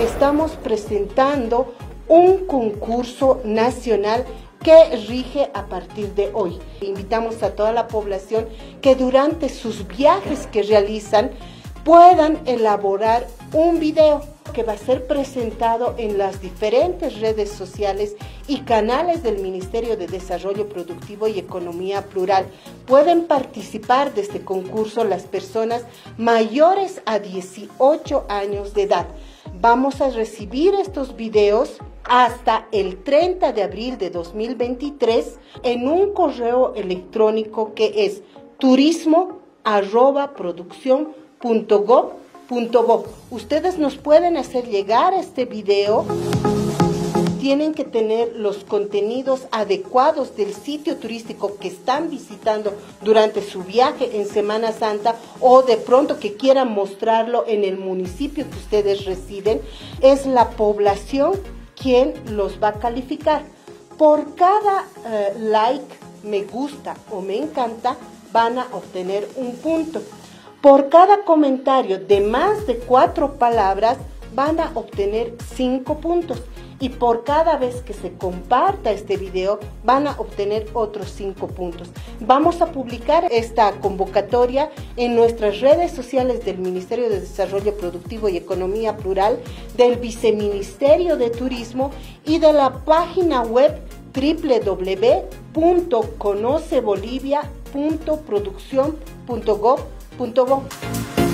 estamos presentando un concurso nacional que rige a partir de hoy. Invitamos a toda la población que durante sus viajes que realizan puedan elaborar un video que va a ser presentado en las diferentes redes sociales y canales del Ministerio de Desarrollo Productivo y Economía Plural. Pueden participar de este concurso las personas mayores a 18 años de edad. Vamos a recibir estos videos hasta el 30 de abril de 2023 en un correo electrónico que es turismo@produccion.gob.bo. Ustedes nos pueden hacer llegar este video. Tienen que tener los contenidos adecuados del sitio turístico que están visitando durante su viaje en Semana Santa, o de pronto que quieran mostrarlo en el municipio que ustedes residen. Es la población quien los va a calificar. Por cada like, me gusta o me encanta, van a obtener un punto. Por cada comentario de más de 4 palabras van a obtener 5 puntos. Y por cada vez que se comparta este video van a obtener otros 5 puntos. Vamos a publicar esta convocatoria en nuestras redes sociales del Ministerio de Desarrollo Productivo y Economía Plural, del Viceministerio de Turismo y de la página web www.conocebolivia.produccion.gob.bo.